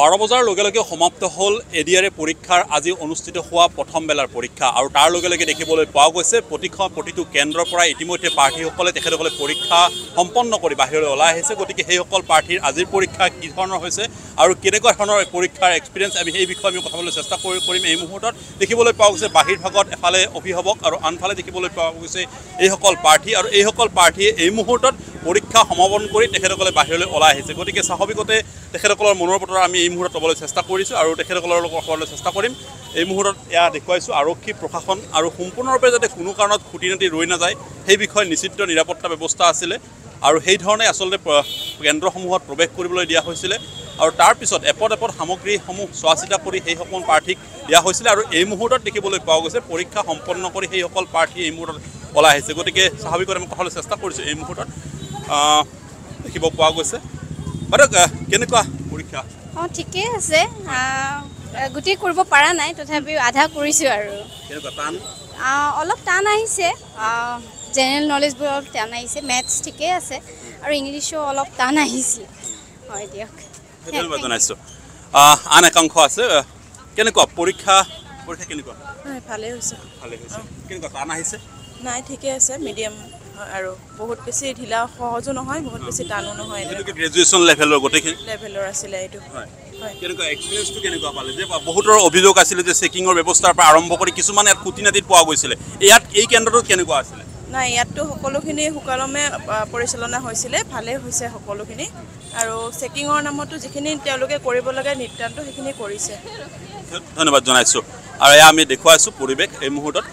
12 বজাৰ লগে লগে সমাপ্ত হল এডিআৰ পৰীক্ষাৰ আজি অনুষ্ঠিত হোৱা প্ৰথম বেলাৰ পৰীক্ষা আৰু তাৰ লগে লগে দেখিবলৈ পোৱা গৈছে প্ৰতিখন প্ৰতিটো কেন্দ্ৰৰ পৰা ইতিমধ্যে প্ৰাৰ্থীসকলে তেখেতসকলে পৰীক্ষা সম্পন্ন কৰি বাহিৰলৈ ওলাই আহিছে গতিকে হেইসকল প্ৰাৰ্থীৰ আজিৰ পৰীক্ষা কি ধৰণৰ হৈছে আৰু কেনেকুৱা ধৰণৰ পৰীক্ষাৰ এক্সপেৰিয়েন্স আমি এই বিষয়ে আমি কথা বলবলৈ চেষ্টা কৰিম এই মুহূৰ্তত দেখিবলৈ পোৱা গৈছে বাহিৰ ভাগত এফালে অভিভাৱক আৰু আনফালে দেখিবলৈ পোৱা গৈছে এইসকল প্ৰাৰ্থী আৰু এইসকল প্ৰাৰ্থীয়ে এই মুহূৰ্তত পৰীক্ষা সমাপন কৰি তেখেতসকলে বাহিৰলৈ ওলাই আহিছে গতিকে স্বাভাৱিকতে তেখেতসকলৰ মনৰ বতৰা আমি এই মুহূৰ্তত ক'বলৈ চেষ্টা কৰিছো আৰু তেখেতসকলৰ লগত হ'বলৈ চেষ্টা কৰিম এই মুহূৰ্তত ইয়া দেখুৱাইছো আৰক্ষী প্ৰশাসন আৰু সম্পূৰ্ণৰূপে যাতে কোনো কাৰণত খুঁটিনাটি ৰৈ নাযায় সেই বিষয়ে নিশ্চিত নিৰাপত্তা ব্যৱস্থা আছিল আৰু সেই ধৰণে আচলতে কেন্দ্ৰসমূহত প্ৰৱেশ কৰিবলৈ দিয়া হৈছিল আৰু তাৰ পিছত এপদ এপদ সামগ্ৰীসমূহ চোৱাচিতা কৰি সেই সকল প্ৰাৰ্থীক দিয়া হৈছিল আৰু এই মুহূৰ্তত দেখিবলৈ পোৱা গৈছে পৰীক্ষা সম্পন্ন কৰি সেই সকল প্ৰাৰ্থী এই মুহূৰ্তত ওলাই আহিছে গতিকে স্বাভাৱিকতে আমি ক'বলৈ চেষ্টা কৰিছো এই মুহূৰ্তত দেখিব পোৱা গৈছে বাৰু কেনেকুৱা পৰীক্ষা অঁ ঠিকই আছে গুটি কৰিব পৰা নাই তথাপি আধা কৰিছো আৰু কেনেকুৱা টান অলপ টান আহিছে জেনেৰেল নলেজ বহুত টান আহিছে ম্যাথছ ঠিকই আছে আৰু ইংলিশো অলপ টান আহিছে হয় দিয়ক ধন্যবাদ জনাইছো আন একাংশ আছে কেনেকুৱা পৰীক্ষা পৰীক্ষা কেনেকুৱা ভালে হৈছে কেনেকুৱা টান আহিছে নাই ঠিকই আছে মিডিয়াম আৰু বহুত বেছি ঢিলা সহজ নহয় বহুত বেছি টানো নহয় এটো গ্ৰেজুৱেচন লেভেলৰ গটেকি লেভেলৰ আছিল এটো হয় কেনেকুৱা এক্সপেৰিয়েন্স টু কেনেকুৱা পালে যে বহুতৰ অভিযোগ আছিল যে চেকিংৰ ব্যৱস্থাৰ পৰা আৰম্ভ কৰি কিছুমান ইয়াত কুটিনাটিত পোৱা গৈছিল ইয়াত এই কেন্দ্ৰটো কেনেকুৱা আছিল নাই ইয়াতটো সকলোখিনি হুকালমে পৰিচালনা হৈছিল ভালে হৈছে সকলোখিনি আৰু চেকিংৰ নামটো যিখিনি তেওঁলোকে কৰিব লাগে নিত্যান্ত সেইখিনি কৰিছে ধন্যবাদ জনাইছো আৰু আমি দেখুৱাইছো পৰিবেশ এই মুহূৰ্তত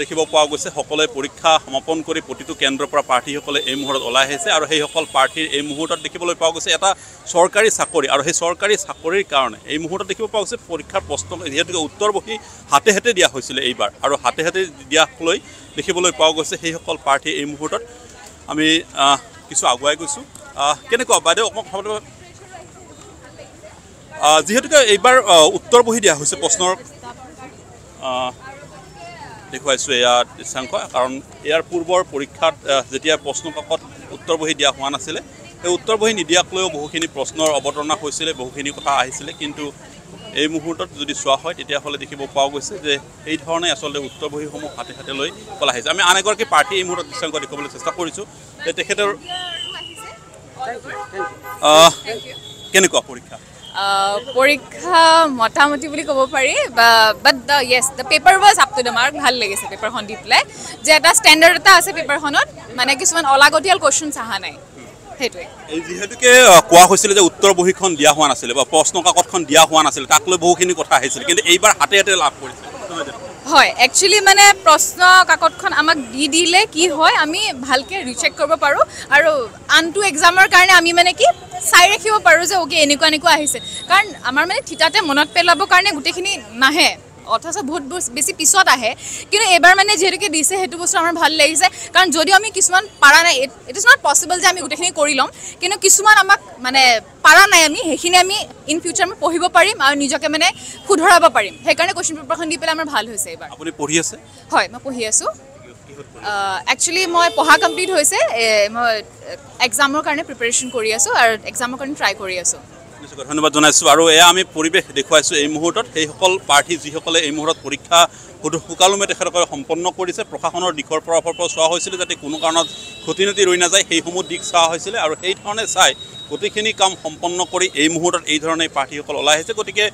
দেখিব পোৱা গৈছে সকলে পৰীক্ষা সমাপন কৰি প্ৰতিটো কেন্দ্ৰৰ পৰা প্ৰাৰ্থীসকলে এই মুহূৰ্তত ওলাই আহিছে আৰু সেই সকল প্ৰাৰ্থীৰ এই মুহূৰ্তত দেখিবলৈ পোৱা গৈছে এটা চৰকাৰী চাকৰি আৰু সেই চৰকাৰী চাকৰিৰ কাৰণে এই মুহূৰ্তত দেখিব পোৱা গৈছে পৰীক্ষাৰ প্ৰশ্ন যিহেতুকে উত্তৰ বহি হাতে হাতে দিয়া হৈছিলে এইবাৰ আৰু হাতে হাতে দিয়াক লৈ দেখিবলৈ পোৱা গৈছে সেই সকল প্ৰাৰ্থী এই মুহূৰ্তত আমি কিছু আগুৱাই গৈছোঁ কেনেকুৱা বাইদেউ অকণমান যিহেতুকে এইবাৰ উত্তৰ বহি দিয়া হৈছে প্ৰশ্নৰ দেখুৱাইছো ইয়াত দৃশ্যাংশ কাৰণ ইয়াৰ পূৰ্বৰ পৰীক্ষাত যেতিয়া প্ৰশ্ন কাকত উত্তৰ বহি দিয়া হোৱা নাছিলে এই উত্তৰ বহি নিদিয়াক লৈও বহুখিনি প্ৰশ্নৰ অৱতাৰণা হৈছিলে বহুখিনি কথা আহিছিলে কিন্তু এই মুহূৰ্তত যদি চোৱা হয় তেতিয়াহ'লে দেখিব পোৱা গৈছে যে এই ধৰণে আচলতে উত্তৰ বহিসমূহ হাতে হাতে লৈ পলাই আহিছে আমি আন এগৰাকী প্ৰাৰ্থী এই মুহূৰ্তত দৃশ্যাংশ দেখুৱাবলৈ চেষ্টা কৰিছোঁ যে তেখেতৰ কেনেকুৱা পৰীক্ষা পৰীক্ষা মোটামুটি বুলি ক'ব পাৰি but the yes the paper was up to the mark ভাল লাগিছে পেপাৰখন দি পেলাই যে এটা ষ্টেণ্ডাৰ্ড এটা আছে পেপাৰখনত মানে কিছুমান অলাগতিয়াল কুৱেশ্যনছ অহা নাই সেইটোৱে যিহেতুকে কোৱা হৈছিল যে উত্তৰ বহীখন দিয়া হোৱা নাছিলে বা প্ৰশ্ন কাকতখন দিয়া হোৱা নাছিল তাক লৈ বহুখিনি কথা আহিছিল কিন্তু এইবাৰ হাতে হাতে লাভ কৰিছে হয় একচুৱেলি মানে প্ৰশ্ন কাকতখন আমাক দি দিলে কি হয় আমি ভালকৈ ৰিচেক কৰিব পাৰোঁ আৰু আনটো এক্সামৰ কাৰণে আমি মানে কি চাই ৰাখিব পাৰোঁ যে অ'কে এনেকুৱা এনেকুৱা আহিছে কাৰণ আমাৰ মানে থিতাতে মনত পেলাবৰ কাৰণে গোটেইখিনি নাহে অথচ বহুত বেছি পিছত আহে কিন্তু এইবাৰ মানে যিহেতুকে দিছে সেইটো বস্তু আমাৰ ভাল লাগিছে কাৰণ যদিও আমি কিছুমান পাৰা নাই ইট ইজ নট পচিবল যে আমি গোটেইখিনি কৰি ল'ম কিন্তু কিছুমান আমাক মানে পাৰা নাই আমি সেইখিনি আমি ইন ফিউচাৰ আমি পঢ়িব পাৰিম আৰু নিজকে মানে শুধৰাব পাৰিম সেইকাৰণে কুৱেশ্যন পেপাৰখন দি পেলাই আমাৰ ভাল হৈছে এইবাৰ আপুনি পঢ়ি আছে হয় মই পঢ়ি আছোঁ একচুৱেলি মই পঢ়া কমপ্লিট হৈছে মই এক্সামৰ কাৰণে প্ৰিপেৰেশ্যন কৰি আছোঁ আৰু এক্সামৰ কাৰণে ট্ৰাই কৰি আছোঁ ধন্যবাদ জনাইছো আৰু এয়া আমি পৰিৱেশ দেখুৱাইছো এই মুহূৰ্তত সেইসকল প্ৰাৰ্থী যিসকলে এই মুহূৰ্তত পৰীক্ষা সুকালমে তেখেতসকলে সম্পন্ন কৰিছে প্ৰশাসনৰ দিশৰ পৰাফৰ পৰা চোৱা হৈছিলে যাতে কোনো কাৰণত খুঁটিনাটি ৰৈ নাযায় সেইসমূহ দিশ চোৱা হৈছিলে আৰু সেই ধৰণে চাই গোটেইখিনি কাম সম্পন্ন কৰি এই মুহূৰ্তত এই ধৰণে প্ৰাৰ্থীসকল ওলাই আহিছে গতিকে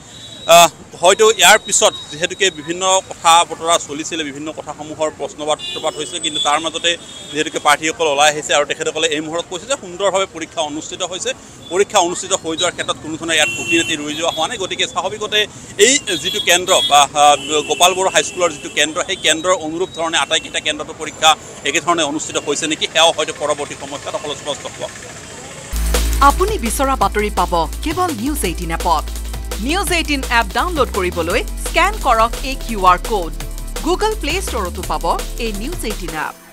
হয়তো ইয়াৰ পিছত যিহেতুকে বিভিন্ন কথা বতৰা চলিছিলে বিভিন্ন কথাসমূহৰ প্ৰশ্নবাদ উত্থাপন হৈছিলে কিন্তু তাৰ মাজতে যিহেতুকে প্ৰাৰ্থীসকল ওলাই আহিছে আৰু তেখেতসকলে এই মুহূৰ্তত কৈছে যে সুন্দৰভাৱে পৰীক্ষা অনুষ্ঠিত হৈছে পৰীক্ষা অনুষ্ঠিত হৈ যোৱাৰ ক্ষেত্ৰত কোনো ধৰণৰ ইয়াত খুঁটিনাটি ৰৈ যোৱা হোৱা নাই গতিকে স্বাভাৱিকতে এই যিটো কেন্দ্ৰ বা গোপাল বড়ো হাইস্কুলৰ যিটো কেন্দ্ৰ সেই কেন্দ্ৰৰ অনুৰূপ ধৰণে আটাইকেইটা কেন্দ্ৰতো পৰীক্ষা একেধৰণে অনুষ্ঠিত হৈছে নেকি সেয়াও হয়তো পৰৱৰ্তী সময়ত সকলো স্পষ্ট হ'ব আপুনি বিচৰা বাতৰি পাব কেৱল নিউজ 18 এপত News 18 app download koriboloi scan korok ei QR code Google Play Store otu pabo ei News 18 app